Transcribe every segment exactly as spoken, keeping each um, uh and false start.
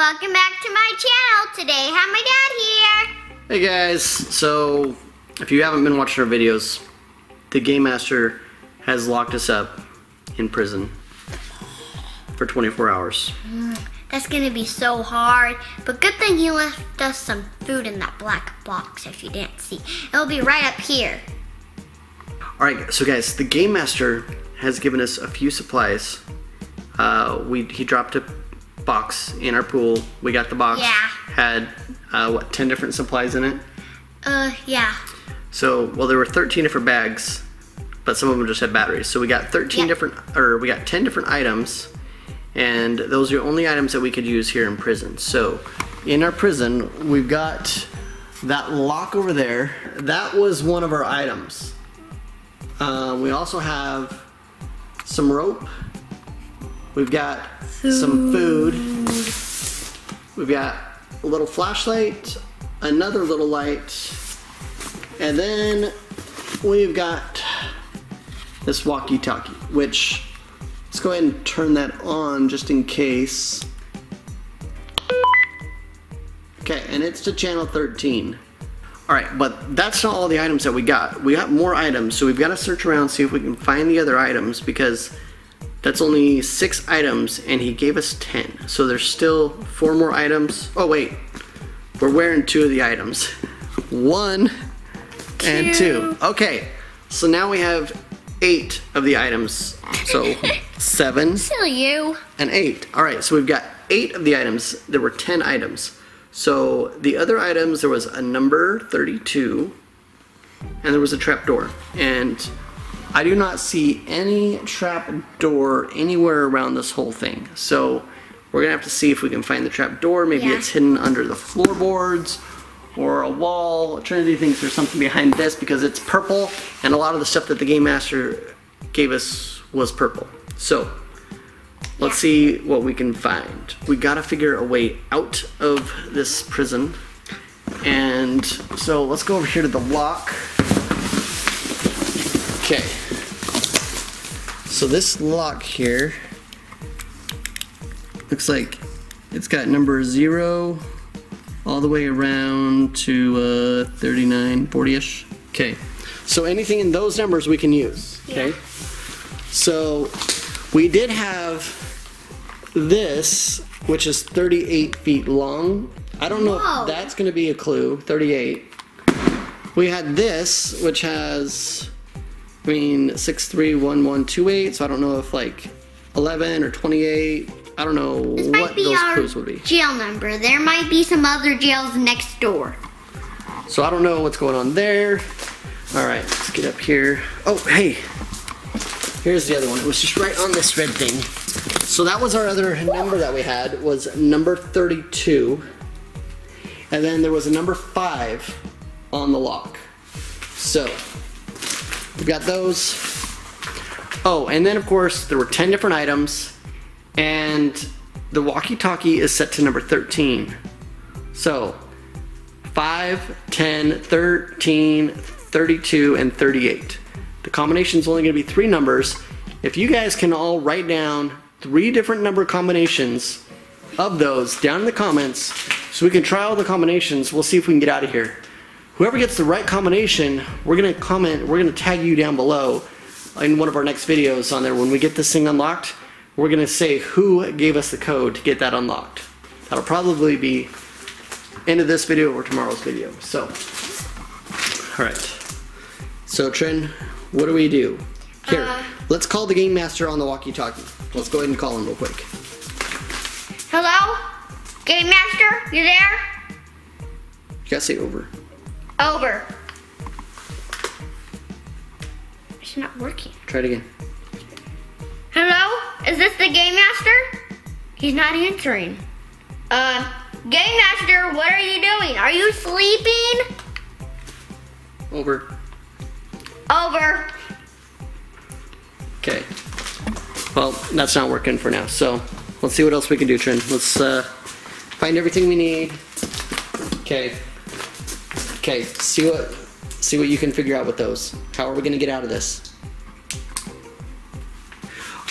Welcome back to my channel. Today I have my dad here. Hey guys, so if you haven't been watching our videos, the Game Master has locked us up in prison for twenty-four hours. Mm, that's gonna be so hard, but good thing he left us some food in that black box if you didn't see. It'll be right up here. Alright, so guys, the Game Master has given us a few supplies. Uh, we He dropped a box in our pool. We got the box. Yeah. Had, uh, what, ten different supplies in it? Uh, yeah. So, well, there were thirteen different bags, but some of them just had batteries. So we got thirteen yep. different, or we got ten different items, and those are the only items that we could use here in prison. So, in our prison, we've got that lock over there. That was one of our items. Uh, we also have some rope. We've got food. some food. We've got a little flashlight, another little light, and then we've got this walkie-talkie, which, let's go ahead and turn that on just in case. Okay, and it's to channel thirteen. All right, but that's not all the items that we got. We got more items, so we've got to search around, see if we can find the other items, because that's only six items, and he gave us ten. So there's still four more items. Oh wait, we're wearing two of the items. One two. and two. Okay, so now we have eight of the items. So seven Silly you. and eight. All right, so we've got eight of the items. There were ten items. So the other items, there was a number thirty-two, and there was a trapdoor. And I do not see any trapdoor anywhere around this whole thing. So we're gonna have to see if we can find the trapdoor. Maybe yeah. it's hidden under the floorboards or a wall. Trinity thinks there's something behind this because it's purple, and a lot of the stuff that the Game Master gave us was purple. So let's see what we can find. We gotta figure a way out of this prison. And so let's go over here to the lock. Okay, so this lock here looks like it's got number zero all the way around to uh, thirty-nine, forty-ish. Okay, so anything in those numbers we can use, okay? Yeah. So we did have this, which is thirty-eight feet long. I don't know Whoa. if that's gonna be a clue, thirty-eight. We had this, which has, I mean, six three one one two eight, so I don't know if like eleven or twenty-eight, I don't know what those clues would be. Jail number. There might be some other jails next door. So I don't know what's going on there. All right, let's get up here. Oh, hey, here's the other one. It was just right on this red thing. So that was our other number that we had, was number thirty-two. And then there was a number five on the lock. So we got those. Oh, and then of course there were ten different items, and the walkie-talkie is set to number thirteen. So five, ten, thirteen, thirty-two, and thirty-eight. The combination is only going to be three numbers. If you guys can all write down three different number combinations of those down in the comments so we can try all the combinations, we'll see if we can get out of here. Whoever gets the right combination, we're gonna comment, we're gonna tag you down below in one of our next videos on there. When we get this thing unlocked, we're gonna say who gave us the code to get that unlocked. That'll probably be end of this video or tomorrow's video. So, all right. So Trin, what do we do? Here, uh, let's call the Game Master on the walkie-talkie. Let's go ahead and call him real quick. Hello? Game Master, you there? You gotta say over. Over. It's not working. Try it again. Hello? Is this the Game Master? He's not answering. Uh, Game Master, what are you doing? Are you sleeping? Over. Over. Okay. Well, that's not working for now. So let's see what else we can do, Trin. Let's uh, find everything we need. Okay. Okay, see what see what you can figure out with those. How are we gonna get out of this?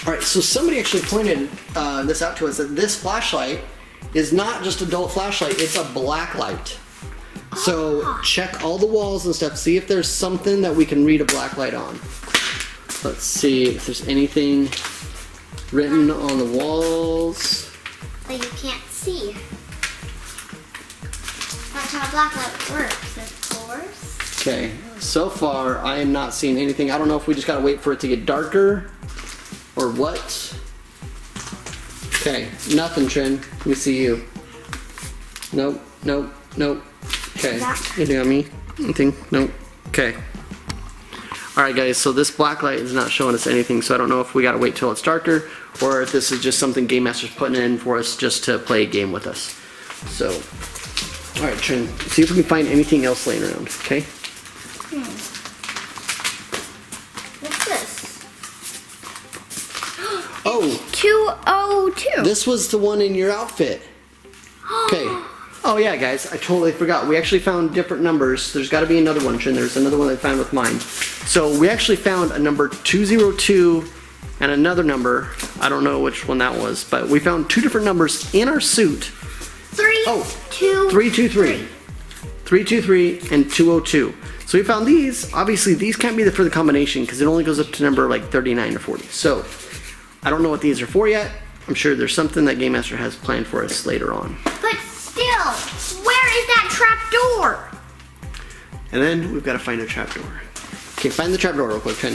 All right, so somebody actually pointed uh, this out to us, that this flashlight is not just adult flashlight, it's a black light. So ah. check all the walls and stuff, see if there's something that we can read a black light on. Let's see if there's anything written on the walls. But you can't see. That's how black light works, of course. Okay, so far I am not seeing anything. I don't know if we just gotta wait for it to get darker or what. Okay, nothing, Trin. Let me see you. Nope, nope, nope. Okay, anything on me? Anything? Nope. Okay. Alright guys, so this black light is not showing us anything, so I don't know if we gotta wait till it's darker or if this is just something Game Master's putting in for us just to play a game with us. So, alright Trin, see if we can find anything else laying around, okay? Hmm. What's this? Oh! two oh two! This was the one in your outfit. Okay. Oh yeah guys, I totally forgot. We actually found different numbers. There's gotta be another one, Trin. There's another one that I found with mine. So we actually found a number two zero two and another number. I don't know which one that was, but we found two different numbers in our suit. Three, oh, two, three, two, three. Three, two, three, and two oh two. So we found these. Obviously these can't be the for the combination because it only goes up to number like thirty-nine or forty. So I don't know what these are for yet. I'm sure there's something that Game Master has planned for us later on. But still, where is that trap door? And then we've got to find a trap door. Okay, find the trap door real quick, Trin.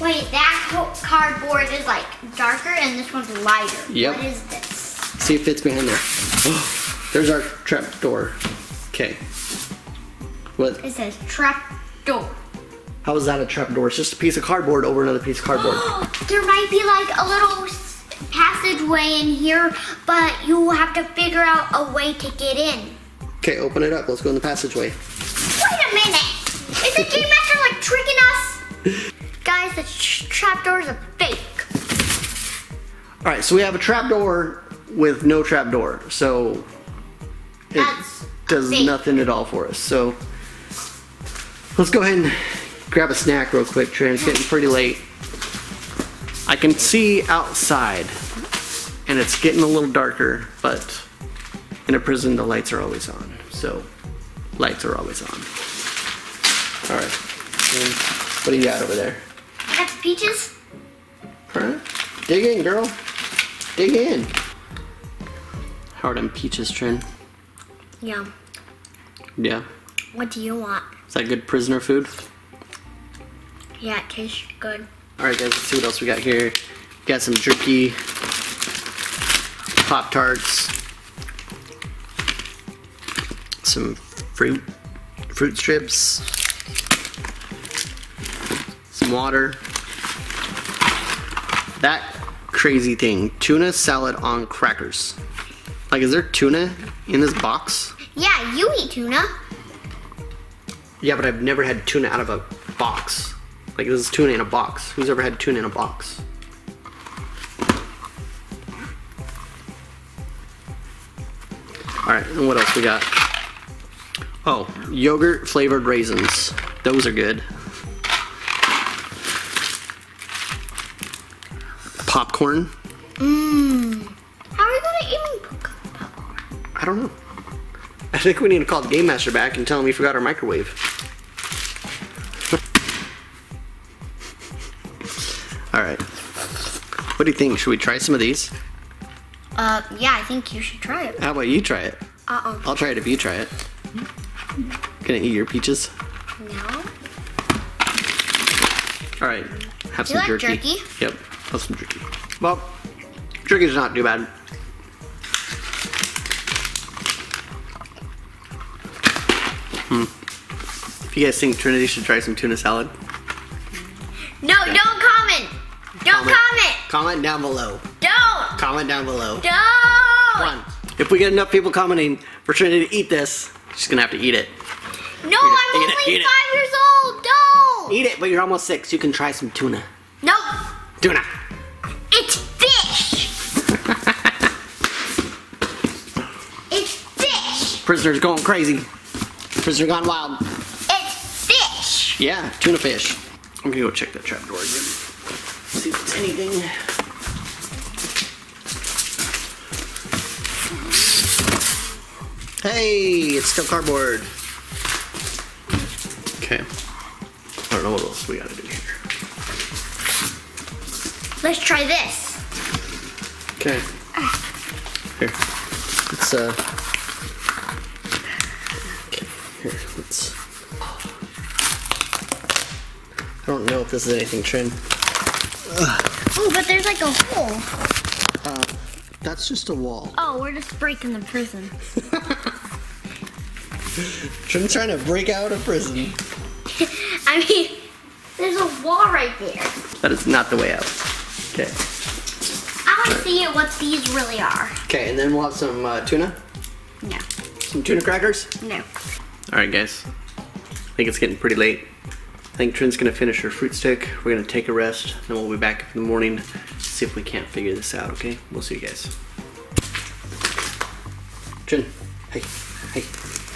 Wait, that whole cardboard is like darker and this one's lighter. Yep. What is this? See if it's behind there. Oh, there's our trap door. Okay. What? It says trap door. How is that a trap door? It's just a piece of cardboard over another piece of cardboard. There might be like a little passageway in here, but you have to figure out a way to get in. Okay, open it up. Let's go in the passageway. Wait a minute! Is the Game Master like tricking us? Guys, the trapdoor is a fake. All right, so we have a trapdoor with no trapdoor, so it That's does nothing at all for us. So let's go ahead and grab a snack real quick, Trin. It's getting pretty late. I can see outside, and it's getting a little darker, but in a prison, the lights are always on. So, lights are always on. All right, and what do you got over there? I got the peaches. All right, dig in, girl. Dig in. How are them peaches, Trin? Yeah. Yeah? What do you want? Is that good prisoner food? Yeah, it tastes good. Alright guys, let's see what else we got here. We got some jerky, Pop-Tarts, some fruit, fruit strips, some water, that crazy thing, tuna salad on crackers. Like, is there tuna in this box? Yeah, you eat tuna. Yeah, but I've never had tuna out of a box. Like, this is tuna in a box. Who's ever had tuna in a box? Alright, and what else we got? Oh, yogurt flavored raisins. Those are good. Popcorn. Mmm. How are we gonna eat popcorn? I don't know. I think we need to call the Game Master back and tell him we forgot our microwave. Alright, what do you think? Should we try some of these? Uh, yeah, I think you should try it. How about you try it? Uh-uh. I'll try it if you try it. Can I eat your peaches? No. Alright, have some jerky. Do you like jerky? Yep, have some jerky. Well, jerky's not too bad. Hmm. If you guys think Trinity should try some tuna salad? No, okay. Don't! Don't comment. comment. Comment down below. Don't. Comment down below. Don't. Come on. If we get enough people commenting for Trinity to eat this, she's going to have to eat it. No, eat I'm it. only it. five years old. Don't. Eat it, but you're almost six. You can try some tuna. Nope. Tuna. It's fish. It's fish. Prisoner's going crazy. Prisoner gone wild. It's fish. Yeah, tuna fish. I'm going to go check that trap door again. See if it's anything. Hey, it's still cardboard. Okay. I don't know what else we gotta do here. Let's try this. Okay. Here. Let's, uh... Okay. Here, let's... I don't know if this is anything, Trin. Oh, but there's like a hole. Uh, that's just a wall. Oh, we're just breaking the prison. Trin's trying to break out of prison. I mean, there's a wall right there. That is not the way out. Okay. I want to see what these really are. Okay, and then we'll have some uh, tuna? No. Some tuna crackers? No. Alright guys, I think it's getting pretty late. I think Trin's gonna finish her fruit stick. We're gonna take a rest, then we'll be back in the morning, see if we can't figure this out, okay? We'll see you guys. Trin, hey, hey,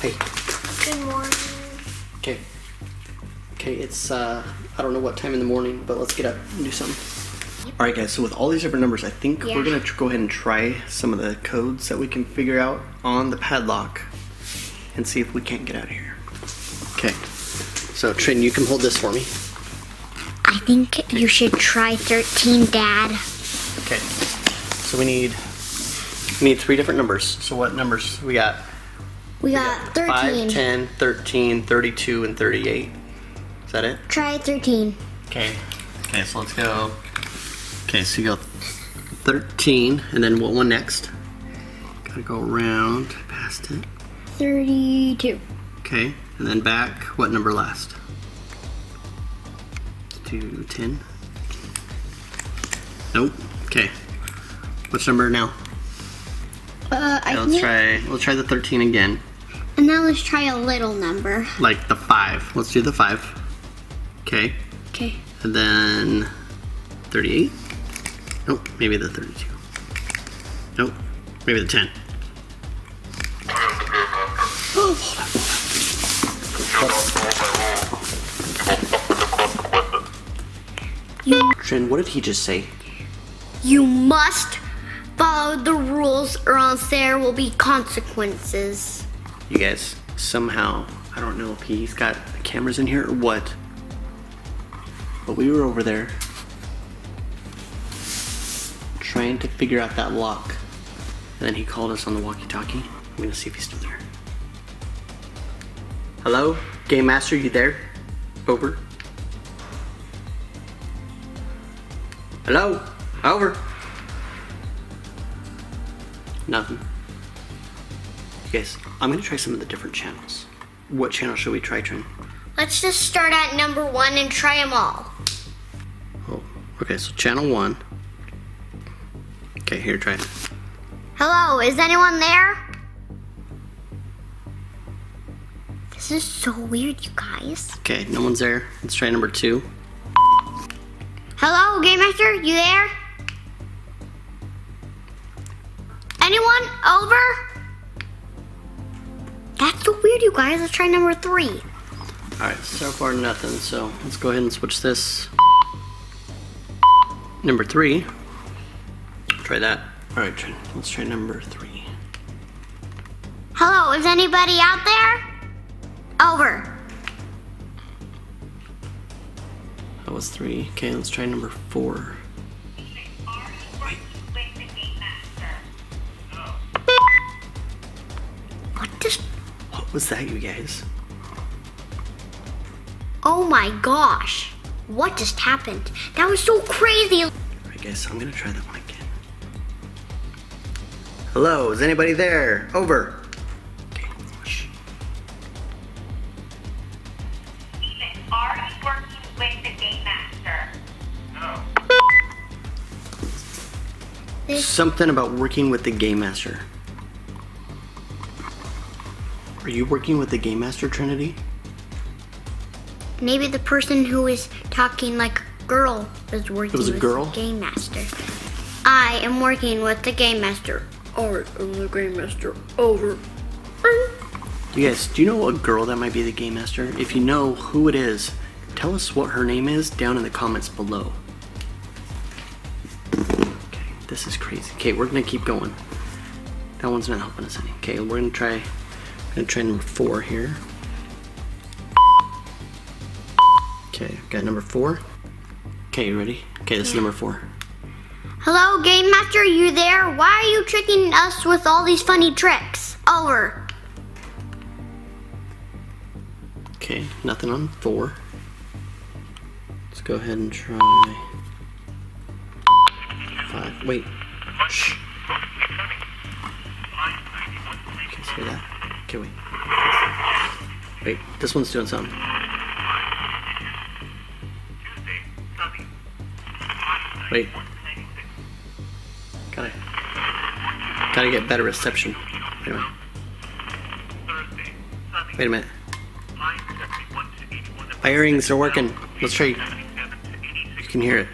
hey. Good morning. Okay. Okay, it's, uh, I don't know what time in the morning, but let's get up and do something. All right, guys, so with all these different numbers, I think yeah. we're gonna go ahead and try some of the codes that we can figure out on the padlock and see if we can't get out of here. Okay. So, Trin, you can hold this for me. I think you should try thirteen, Dad. Okay. So we need we need three different numbers. So what numbers we got? We, we got, got thirteen. five, ten, thirteen, thirty-two, and thirty-eight. Is that it? Try thirteen. Okay. Okay, so let's go. Okay, so you go thirteen, and then what one next? Gotta go around past it. thirty-two. Okay. And then back, what number last? To ten? Nope. Okay. Which number now? Uh, okay, I let's try. Let's try the thirteen again. And now let's try a little number. Like the five. Let's do the five. Okay. Okay. And then thirty-eight. Nope. Maybe the thirty-two. Nope. Maybe the ten. Oh. Trin, what did he just say? You must follow the rules or else there will be consequences. You guys, somehow, I don't know if he's got the cameras in here or what, but we were over there trying to figure out that lock. And then he called us on the walkie-talkie. I'm gonna see if he's still there. Hello? Game Master, you there? Over. Hello? Over. Nothing. You guys, I'm gonna try some of the different channels. What channel should we try, Trin? Let's just start at number one and try them all. Oh, okay, so channel one. Okay, here, try it. Hello, is anyone there? This is so weird, you guys. Okay, no one's there. Let's try number two. Hello, Game Master, you there? Anyone? Over? That's so weird, you guys. Let's try number three. All right, so far nothing, so let's go ahead and switch this. Number three. Try that. All right, let's try number three. Hello, is anybody out there? Over. That was three. Okay, let's try number four. What just? What was that, you guys? Oh my gosh! What just happened? That was so crazy. All right, guys, I'm gonna try that one again. Hello, is anybody there? Over. Something about working with the Game Master. Are you working with the Game Master, Trinity? Maybe the person who is talking like a girl is working it was a with girl? the Game Master. I am working with the Game Master. Alright, I'm the Game Master. Over. You guys, do you know a girl that might be the Game Master? If you know who it is, tell us what her name is down in the comments below. This is crazy. Okay, we're gonna keep going. That one's not helping us any. Okay, we're gonna try I'm gonna try number four here. Okay, got number four. Okay, you ready? Okay, this is number four. Hello, Game Master, are you there? Why are you tricking us with all these funny tricks? Over. Okay, nothing on four. Let's go ahead and try five. Wait. Shh. Okay, see that? Okay, wait. Wait, this one's doing something. Wait. Gotta, gotta get better reception. Wait a minute. Wait a minute. My earrings are working. Let's try. You can hear it.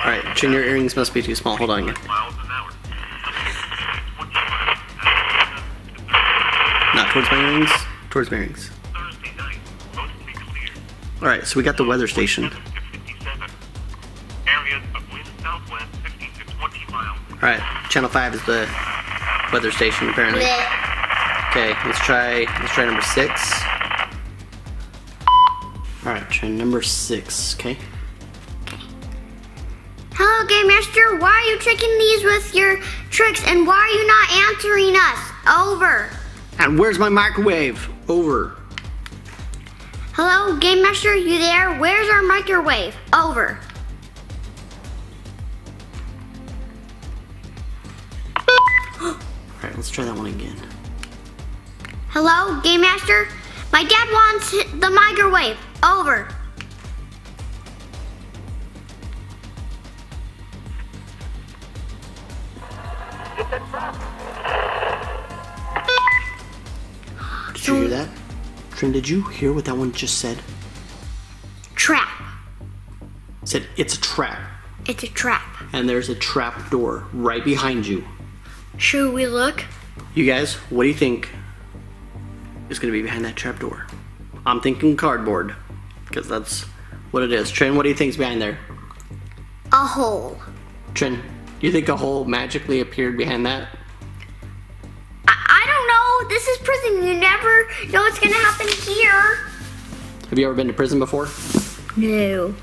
Alright, Junior earrings must be too small. Hold on again. Not towards my earrings. Towards my earrings. Alright, so we got the weather station. Alright, channel five is the weather station apparently. Okay, let's try let's try number six. Alright, try number six, okay. Hello, Game Master, why are you tricking these with your tricks and why are you not answering us? Over. And where's my microwave? Over. Hello, Game Master, you there? Where's our microwave? Over. Alright, let's try that one again. Hello, Game Master? My dad wants the microwave. Over. Did you hear that? Trin, did you hear what that one just said? Trap. It said, it's a trap. It's a trap. And there's a trap door right behind you. Should we look? You guys, what do you think is going to be behind that trapdoor? I'm thinking cardboard, because that's what it is. Trin, what do you think is behind there? A hole. Trin, you think a hole magically appeared behind that? I, I don't know. This is prison. You never know what's going to happen here. Have you ever been to prison before? No.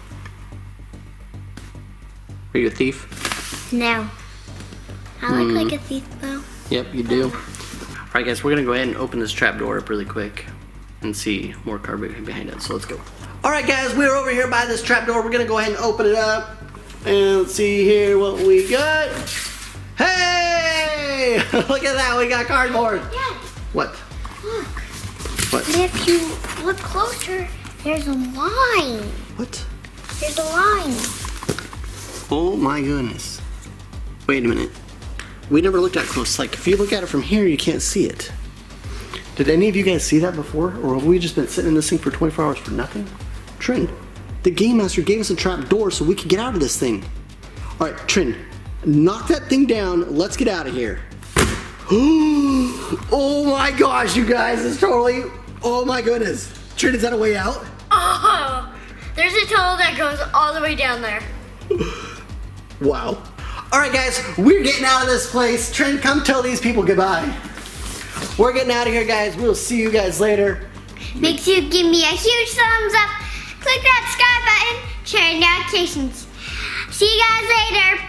Were you a thief? No. I look mm. like a thief, though. Yep, you do. Alright guys, we're going to go ahead and open this trap door up really quick and see more cardboard behind it, so let's go. Alright guys, we're over here by this trap door. We're going to go ahead and open it up and let's see here what we got. Hey! Look at that, we got cardboard. Dad, what? Look. What? And if you look closer, there's a line. What? There's a line. Oh my goodness. Wait a minute. We never looked at it close. Like, if you look at it from here, you can't see it. Did any of you guys see that before? Or have we just been sitting in this thing for twenty-four hours for nothing? Trin, the Game Master gave us a trap door so we could get out of this thing. All right, Trin, knock that thing down. Let's get out of here. Oh my gosh, you guys. It's totally, oh my goodness. Trin, is that a way out? Oh, there's a tunnel that goes all the way down there. Wow. Alright guys, we're getting out of this place. Trin, come tell these people goodbye. We're getting out of here guys. We'll see you guys later. Make sure you give me a huge thumbs up. Click that subscribe button. Share notifications. See you guys later.